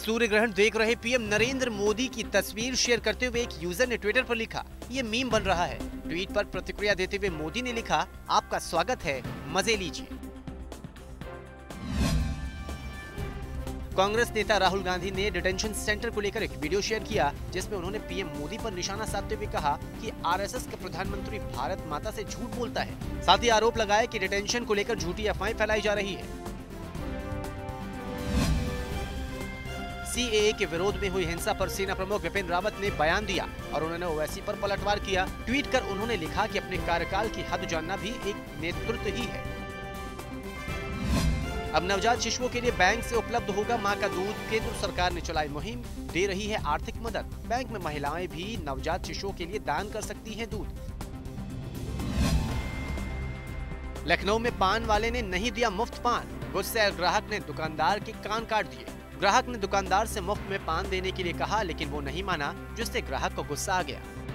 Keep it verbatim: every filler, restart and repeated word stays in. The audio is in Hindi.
सूर्य ग्रहण देख रहे पीएम नरेंद्र मोदी की तस्वीर शेयर करते हुए एक यूजर ने ट्विटर पर लिखा, ये मीम बन रहा है। ट्वीट पर प्रतिक्रिया देते हुए मोदी ने लिखा, आपका स्वागत है, मजे लीजिए। कांग्रेस नेता राहुल गांधी ने डिटेंशन सेंटर को लेकर एक वीडियो शेयर किया जिसमें उन्होंने पीएम मोदी पर निशाना साधते हुए कहा कि आरएसएस का प्रधानमंत्री भारत माता से झूठ बोलता है। साथ ही आरोप लगाया कि डिटेंशन को लेकर झूठी अफवाहें फैलाई जा रही है। सीएए के विरोध में हुई हिंसा पर सेना प्रमुख विपिन रावत ने बयान दिया और उन्होंने ओवैसी पर पलटवार किया। ट्वीट कर उन्होंने लिखा कि अपने कार्यकाल की हद जानना भी एक नेतृत्व ही है। अब नवजात शिशुओं के लिए बैंक से उपलब्ध होगा मां का दूध। केंद्र सरकार ने चलाई मुहिम, दे रही है आर्थिक मदद। बैंक में महिलाएं भी नवजात शिशुओं के लिए दान कर सकती हैं दूध। लखनऊ में पान वाले ने नहीं दिया मुफ्त पान, गुस्से ग्राहक ने दुकानदार के कान काट दिए। ग्राहक ने दुकानदार से मुफ्त में पान देने के लिए कहा लेकिन वो नहीं माना, जिससे ग्राहक को गुस्सा आ गया।